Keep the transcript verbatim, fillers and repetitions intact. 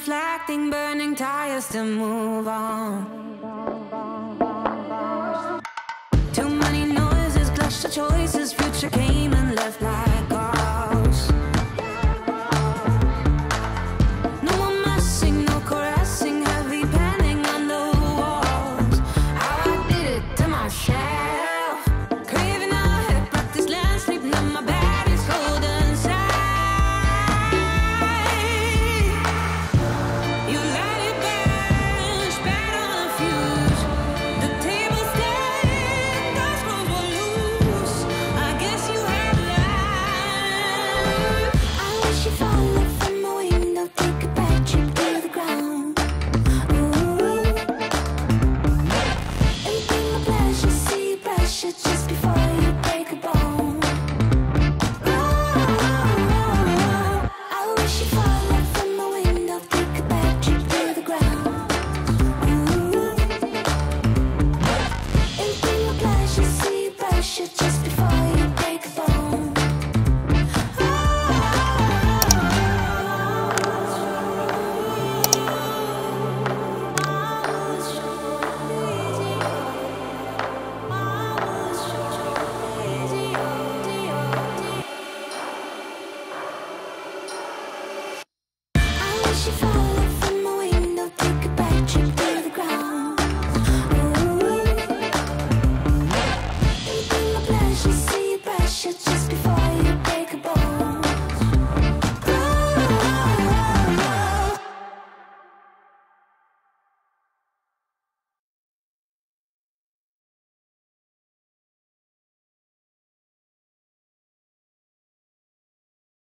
reflecting, burning tires to move on. Too many noises, clash of choices, future came and left life.